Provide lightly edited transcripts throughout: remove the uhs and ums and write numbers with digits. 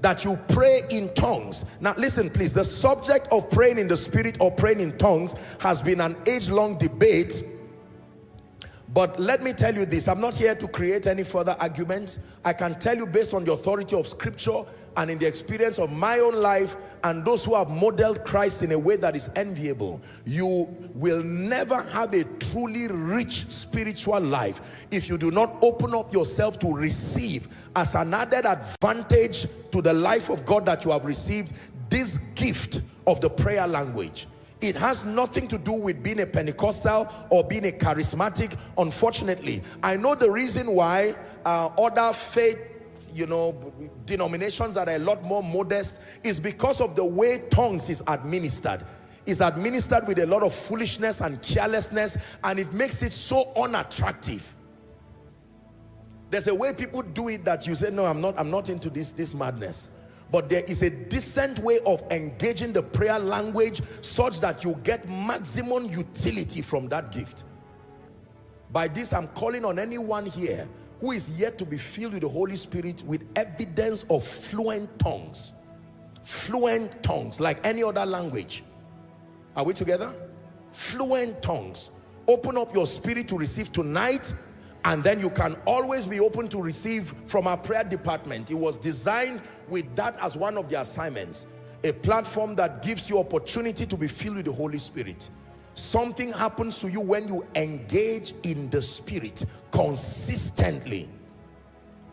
that you pray in tongues. Now listen please, the subject of praying in the spirit or praying in tongues has been an age-long debate. But let me tell you this, I'm not here to create any further arguments. I can tell you based on the authority of scripture and in the experience of my own life and those who have modeled Christ in a way that is enviable, you will never have a truly rich spiritual life if you do not open up yourself to receive, as an added advantage to the life of God that you have received, this gift of the prayer language. It has nothing to do with being a Pentecostal or being a charismatic. Unfortunately, I know the reason why other faith, you know, denominations that are a lot more modest is because of the way tongues is administered. It's administered with a lot of foolishness and carelessness, and it makes it so unattractive. There's a way people do it that you say, no, I'm not into this madness. But there is a decent way of engaging the prayer language such that you get maximum utility from that gift. By this, I'm calling on anyone here who is yet to be filled with the Holy Spirit with evidence of fluent tongues. Fluent tongues, like any other language. Are we together? Fluent tongues. Open up your spirit to receive tonight. And then you can always be open to receive from our prayer department. It was designed with that as one of the assignments. A platform that gives you opportunity to be filled with the Holy Spirit. Something happens to you when you engage in the Spirit consistently.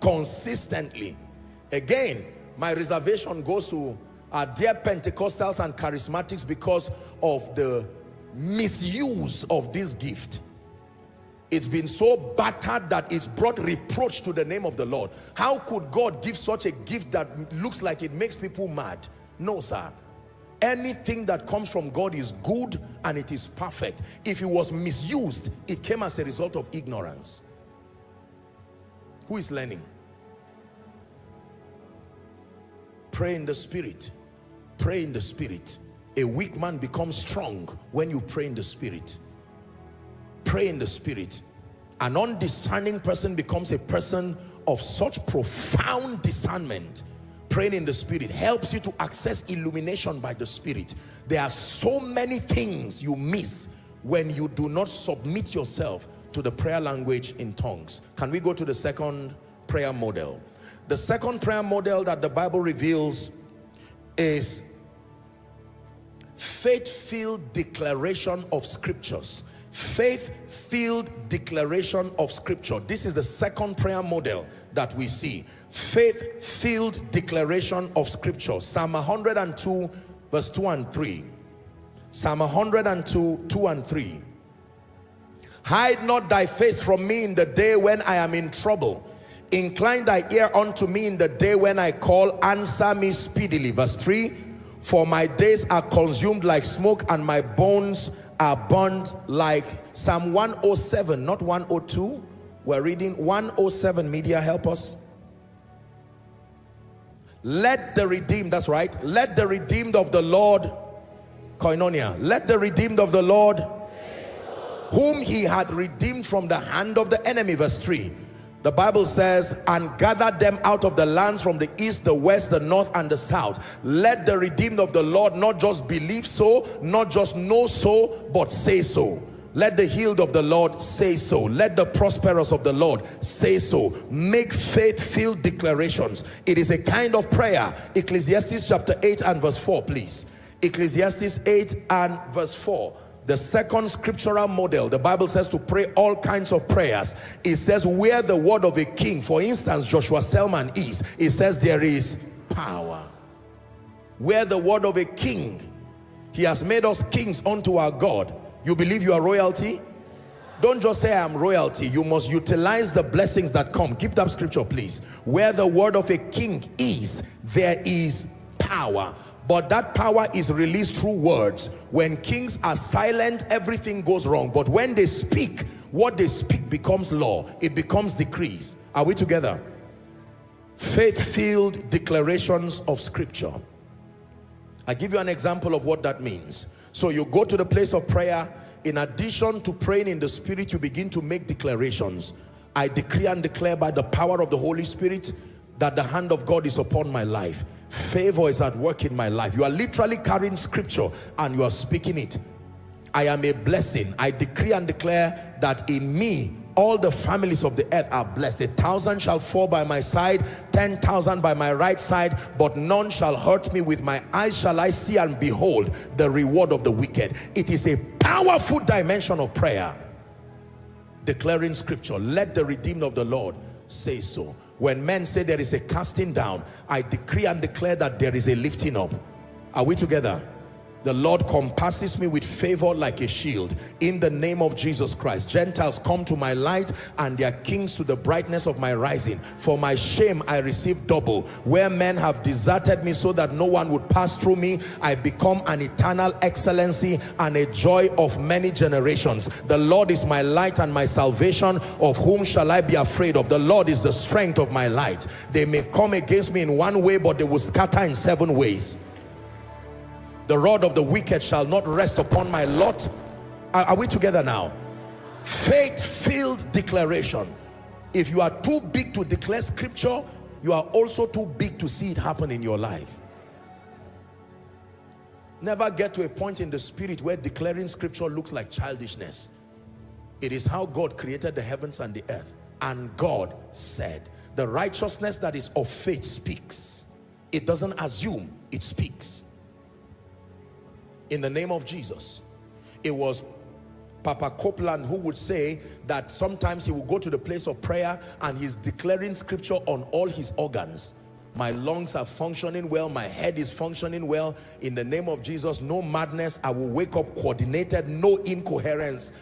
Consistently. Again, my reservation goes to our dear Pentecostals and charismatics because of the misuse of this gift. It's been so battered that it's brought reproach to the name of the Lord. How could God give such a gift that looks like it makes people mad? No, sir. Anything that comes from God is good and it is perfect. If it was misused, it came as a result of ignorance. Who is learning? Pray in the Spirit. Pray in the Spirit. A weak man becomes strong when you pray in the Spirit. Pray in the Spirit. An undiscerning person becomes a person of such profound discernment. Praying in the Spirit helps you to access illumination by the Spirit. There are so many things you miss when you do not submit yourself to the prayer language in tongues. Can we go to the second prayer model? The second prayer model that the Bible reveals is faith-filled declaration of scriptures. Faith-filled declaration of scripture. This is the second prayer model that we see. Faith-filled declaration of scripture. Psalm 102 verse 2 and 3. Psalm 102, 2 and 3. Hide not thy face from me in the day when I am in trouble. Incline thy ear unto me in the day when I call. Answer me speedily. Verse 3. For my days are consumed like smoke and my bones are burned like. Psalm 107, not 102. We're reading 107. Media, help us. Let the redeemed, that's right. Let the redeemed of the Lord, Koinonia. Let the redeemed of the Lord, whom he had redeemed from the hand of the enemy. Verse 3. The Bible says, and gather them out of the lands from the east, the west, the north, and the south. Let the redeemed of the Lord not just believe so, not just know so, but say so. Let the healed of the Lord say so. Let the prosperous of the Lord say so. Make faith-filled declarations. It is a kind of prayer. Ecclesiastes chapter 8 and verse 4, please. Ecclesiastes 8 and verse 4. The second scriptural model, the Bible says to pray all kinds of prayers. It says where the word of a king, for instance, Joshua Selman is, it says there is power. Where the word of a king, he has made us kings unto our God. You believe you are royalty? Don't just say I am royalty. You must utilize the blessings that come. Keep that scripture, please. Where the word of a king is, there is power. But that power is released through words. When kings are silent, everything goes wrong. But when they speak, what they speak becomes law. It becomes decrees. Are we together? Faith-filled declarations of scripture. I give you an example of what that means. So you go to the place of prayer. In addition to praying in the Spirit, you begin to make declarations. I decree and declare by the power of the Holy Spirit that the hand of God is upon my life. Favor is at work in my life. You are literally carrying scripture and you are speaking it. I am a blessing. I decree and declare that in me, all the families of the earth are blessed. 1,000 shall fall by my side, 10,000 by my right side, but none shall hurt me. With my eyes shall I see and behold the reward of the wicked. It is a powerful dimension of prayer. Declaring scripture, let the redeemed of the Lord say so. When men say there is a casting down, I decree and declare that there is a lifting up. Are we together? The Lord compasses me with favor like a shield. In the name of Jesus Christ, Gentiles come to my light and their kings to the brightness of my rising. For my shame I receive double. Where men have deserted me so that no one would pass through me, I become an eternal excellency and a joy of many generations. The Lord is my light and my salvation. Of whom shall I be afraid? Of the Lord is the strength of my light. They may come against me in one way, but they will scatter in seven ways. The rod of the wicked shall not rest upon my lot. Are we together now? Faith-filled declaration. If you are too big to declare scripture, you are also too big to see it happen in your life. Never get to a point in the spirit where declaring scripture looks like childishness. It is how God created the heavens and the earth. And God said, the righteousness that is of faith speaks. It doesn't assume, it speaks. In the name of Jesus. It was Papa Copeland who would say that sometimes he would go to the place of prayer and he's declaring scripture on all his organs. My lungs are functioning well, my head is functioning well. In the name of Jesus, no madness. I will wake up coordinated, no incoherence.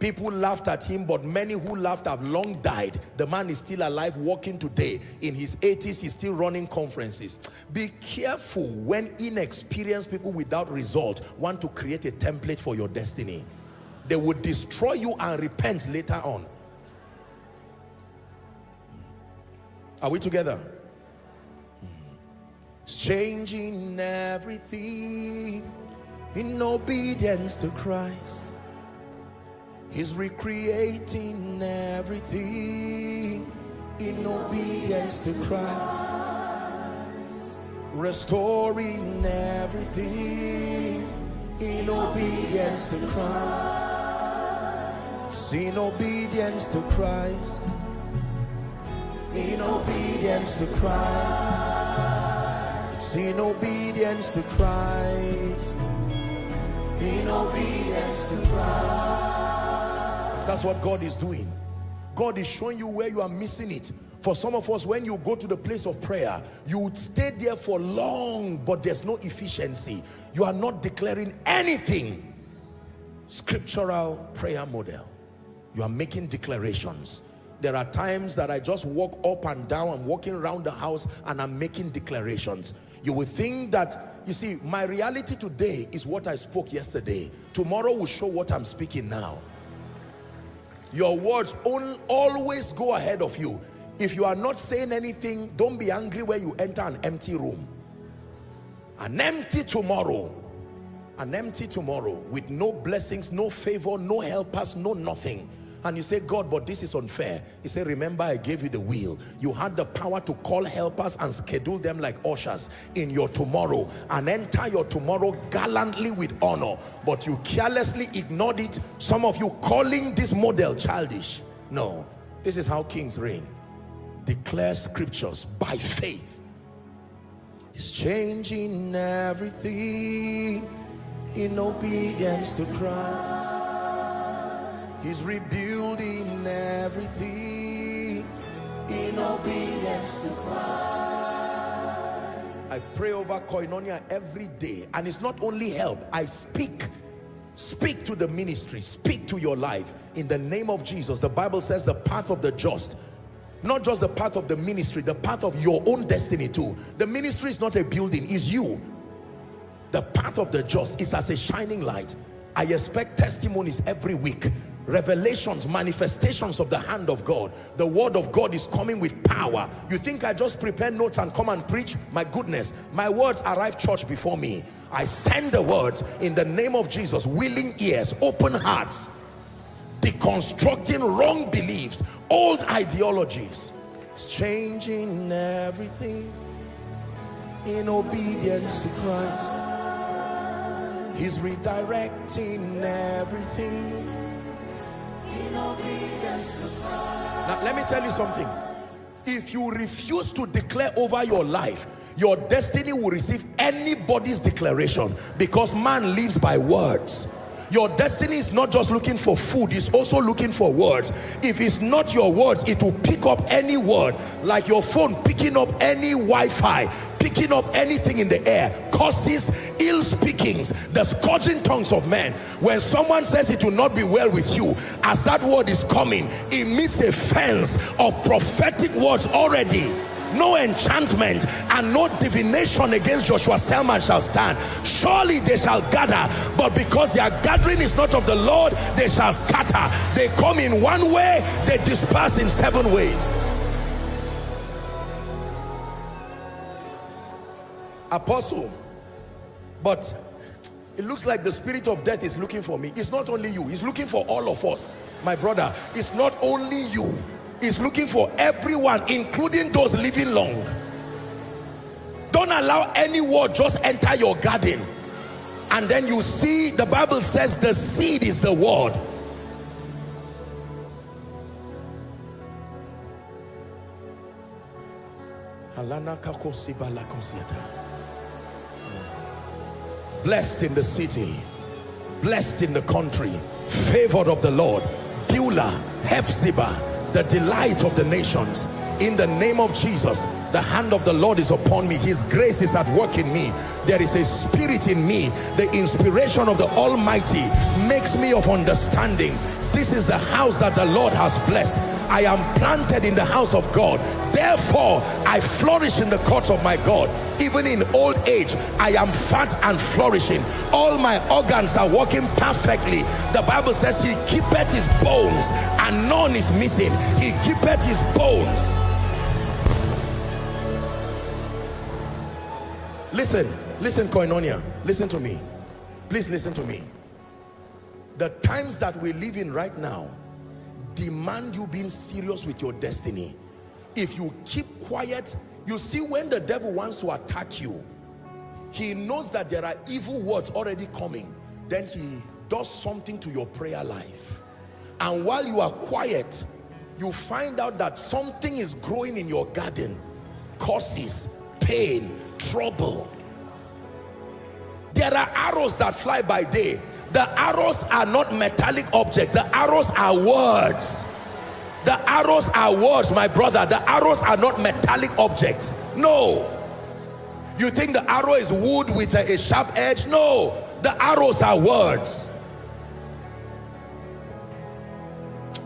People laughed at him, but many who laughed have long died. The man is still alive, walking today. In his 80s, he's still running conferences. Be careful when inexperienced people without result want to create a template for your destiny. They would destroy you and repent later on. Are we together? Changing everything in obedience to Christ. He's recreating everything in obedience to Christ. Restoring everything in obedience to Christ. In obedience to Christ. In obedience to Christ. It's in obedience to Christ. In obedience to Christ. That's what God is doing. God is showing you where you are missing it. For some of us, when you go to the place of prayer, you would stay there for long, but there's no efficiency. You are not declaring anything. Scriptural prayer model. You are making declarations. There are times that I just walk up and down. I'm walking around the house and I'm making declarations. You will think that, you see, my reality today is what I spoke yesterday. Tomorrow will show what I'm speaking now. Your words always go ahead of you. If you are not saying anything, don't be angry where you enter an empty room. An empty tomorrow. An empty tomorrow with no blessings, no favor, no helpers, no nothing. And you say, God, but this is unfair. He said, remember, I gave you the will. You had the power to call helpers and schedule them like ushers in your tomorrow and enter your tomorrow gallantly with honor. But you carelessly ignored it. Some of you calling this model childish. No, this is how kings reign. Declare scriptures by faith. He's changing everything in obedience to Christ. He's rebuilding everything in obedience to Christ. I pray over Koinonia every day, and it's not only help. I speak to the ministry, speak to your life in the name of Jesus. The Bible says the path of the just, not just the path of the ministry, the path of your own destiny too. The ministry is not a building, it's you. The path of the just is as a shining light. I expect testimonies every week. Revelations, manifestations of the hand of God. The word of God is coming with power. You think I just prepare notes and come and preach? My goodness, my words arrive church before me. I send the words in the name of Jesus. Willing ears, open hearts, deconstructing wrong beliefs, old ideologies. It's changing everything in obedience to Christ. He's redirecting everything in obedience to Christ. Now let me tell you something. If you refuse to declare over your life, your destiny will receive anybody's declaration, because man lives by words. Your destiny is not just looking for food, it's also looking for words. If it's not your words, it will pick up any word, like your phone picking up any Wi-Fi, picking up anything in the air. Curses, ill speakings, the scourging tongues of men. When someone says it will not be well with you, as that word is coming, it meets a fence of prophetic words already. No enchantment and no divination against Joshua Selman shall stand. Surely they shall gather, but because their gathering is not of the Lord, they shall scatter. They come in one way, they disperse in seven ways. Apostle, but it looks like the spirit of death is looking for me. It's not only you, it's looking for all of us. My brother, it's not only you. Is looking for everyone, including those living long. Don't allow any word just enter your garden. And then you see, the Bible says the seed is the word. Blessed in the city, blessed in the country, favored of the Lord. Beulah, Hephzibah, the delight of the nations. In the name of Jesus, the hand of the Lord is upon me. His grace is at work in me. There is a spirit in me. The inspiration of the Almighty makes me of understanding. This is the house that the Lord has blessed. I am planted in the house of God. Therefore, I flourish in the courts of my God. Even in old age, I am fat and flourishing. All my organs are working perfectly. The Bible says he keepeth his bones and none is missing. He keepeth his bones. Listen, listen, Koinonia, listen to me. Please listen to me. The times that we live in right now demand you being serious with your destiny. If you keep quiet, you see, when the devil wants to attack you, he knows that there are evil words already coming. Then he does something to your prayer life. And while you are quiet, you find out that something is growing in your garden. Curses, pain, trouble. There are arrows that fly by day. The arrows are not metallic objects. The arrows are words. The arrows are words, my brother. The arrows are not metallic objects. No. You think the arrow is wood with a sharp edge? No. The arrows are words.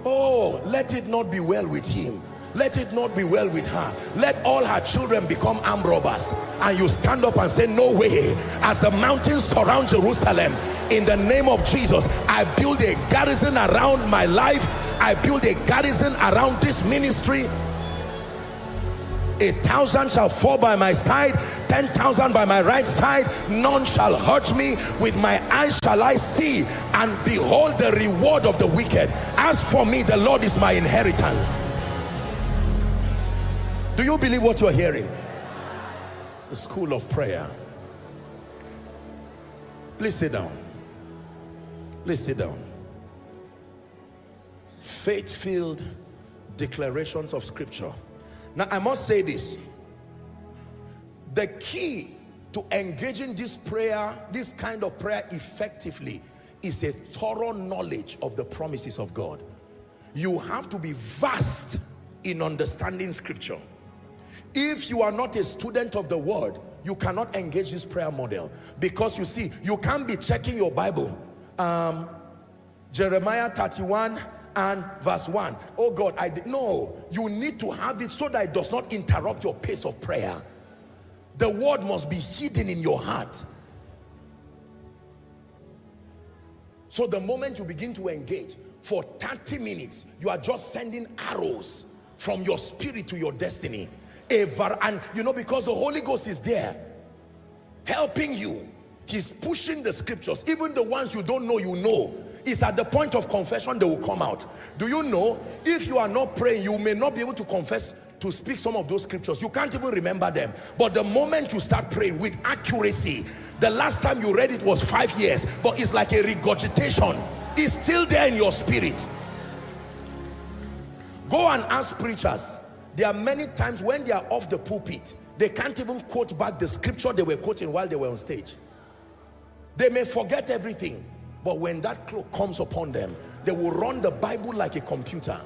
Oh, let it not be well with him. Let it not be well with her. Let all her children become armed robbers. And you stand up and say, no way. As the mountains surround Jerusalem, in the name of Jesus, I build a garrison around my life. I build a garrison around this ministry. 1,000 shall fall by my side, 10,000 by my right side, none shall hurt me. With my eyes shall I see and behold the reward of the wicked. As for me, the Lord is my inheritance. Do you believe what you're hearing? The school of prayer. Please sit down. Please sit down. Faith-filled declarations of scripture. Now, I must say this. The key to engaging this prayer, this kind of prayer effectively, is a thorough knowledge of the promises of God. You have to be vast in understanding scripture. If you are not a student of the word, you cannot engage this prayer model, because you see, you can't be checking your Bible. Jeremiah 31 and verse 1. Oh God, I did. No, you need to have it so that it does not interrupt your pace of prayer. The word must be hidden in your heart. So the moment you begin to engage for 30 minutes, you are just sending arrows from your spirit to your destiny. And you know, because the Holy Ghost is there helping you, he's pushing the scriptures, even the ones you don't know. You know, it's at the point of confession they will come out. Do you know, if you are not praying, you may not be able to confess to speak some of those scriptures. You can't even remember them. But the moment you start praying with accuracy, the last time you read it was 5 years, but it's like a regurgitation. It's still there in your spirit. Go and ask preachers. There are many times when they are off the pulpit, they can't even quote back the scripture they were quoting while they were on stage. They may forget everything, but when that cloak comes upon them, they will run the Bible like a computer.